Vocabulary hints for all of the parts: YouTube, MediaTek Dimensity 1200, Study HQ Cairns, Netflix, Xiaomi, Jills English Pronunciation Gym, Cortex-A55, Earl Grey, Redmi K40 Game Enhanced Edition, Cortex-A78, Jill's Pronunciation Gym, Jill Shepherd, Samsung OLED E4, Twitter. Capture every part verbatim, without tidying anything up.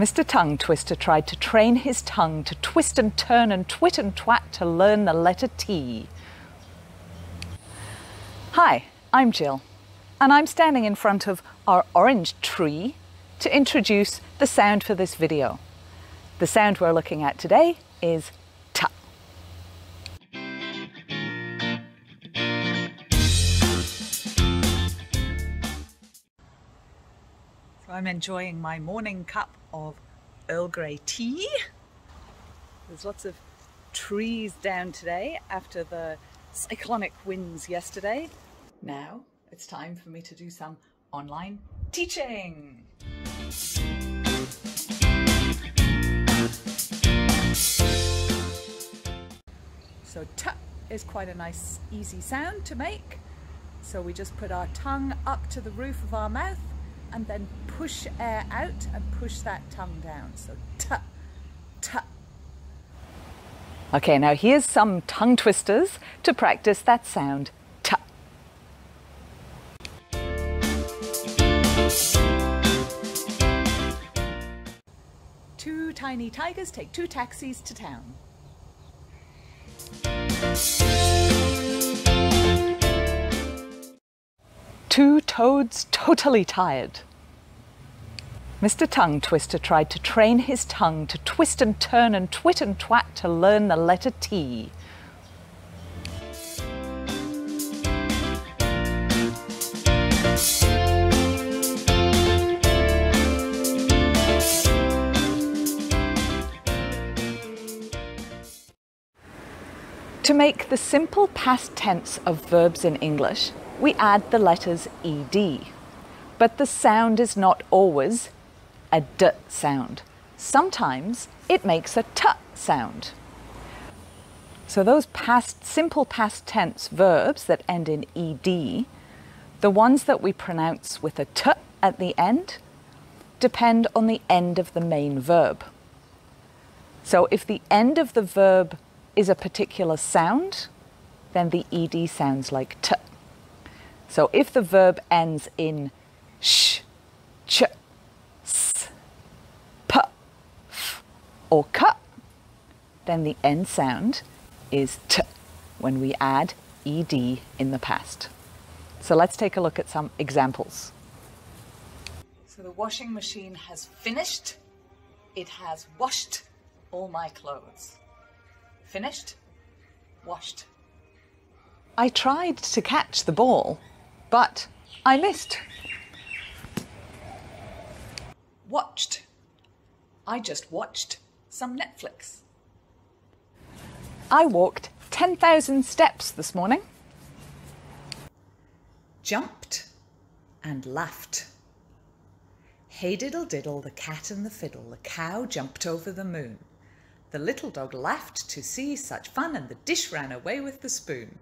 Mister Tongue Twister tried to train his tongue to twist and turn and twit and twat to learn the letter T. Hi, I'm Jill, and I'm standing in front of our orange tree to introduce the sound for this video. The sound we're looking at today is T. So I'm enjoying my morning cup of Earl Grey tea. There's lots of trees down today after the cyclonic winds yesterday. Now it's time for me to do some online teaching. So T is quite a nice easy sound to make. So we just put our tongue up to the roof of our mouth and then push air out and push that tongue down. So T, T. Okay, now here's some tongue twisters to practice that sound. Two tiny tigers take two taxis to town. Two toads totally tired. Mister Tongue Twister tried to train his tongue to twist and turn and twit and twat to learn the letter T. To make the simple past tense of verbs in English, we add the letters ed. But the sound is not always a d sound. Sometimes it makes a t sound. So those past, simple past tense verbs that end in ed, the ones that we pronounce with a t at the end, depend on the end of the main verb. So if the end of the verb is a particular sound, then the ed sounds like t. So if the verb ends in sh, ch, s, p, f, or k, then the end sound is t when we add ed in the past. So let's take a look at some examples. So the washing machine has finished. It has washed all my clothes. Finished, washed. I tried to catch the ball, but I missed. Watched. I just watched some Netflix. I walked ten thousand steps this morning. Jumped and laughed. Hey diddle diddle, the cat and the fiddle, the cow jumped over the moon. The little dog laughed to see such fun, and the dish ran away with the spoon.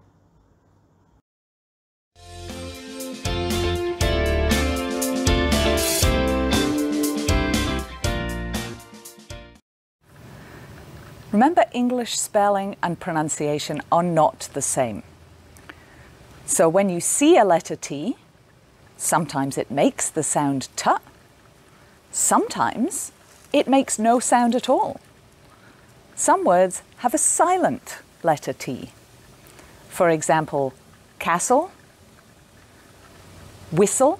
Remember, English spelling and pronunciation are not the same. So when you see a letter T, sometimes it makes the sound T, sometimes it makes no sound at all. Some words have a silent letter T. For example, castle, whistle,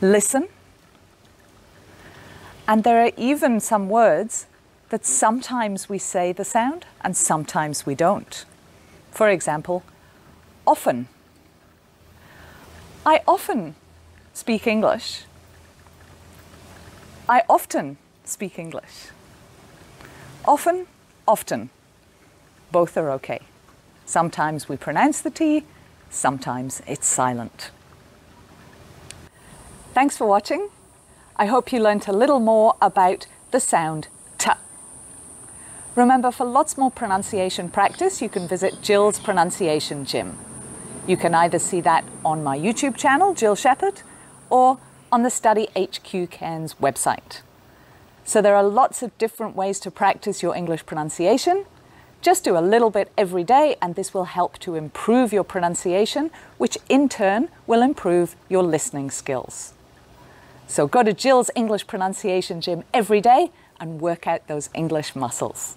listen. And there are even some words that sometimes we say the sound and sometimes we don't. For example, often. I often speak English. I often speak English. Often, often. Both are okay. Sometimes we pronounce the T, sometimes it's silent. Thanks for watching. I hope you learnt a little more about the sound T. Remember, for lots more pronunciation practice, you can visit Jill's Pronunciation Gym. You can either see that on my YouTube channel, Jill Shepherd, or on the Study H Q Cairns website. So there are lots of different ways to practice your English pronunciation. Just do a little bit every day, and this will help to improve your pronunciation, which in turn will improve your listening skills. So go to Jill's English Pronunciation Gym every day and work out those English muscles.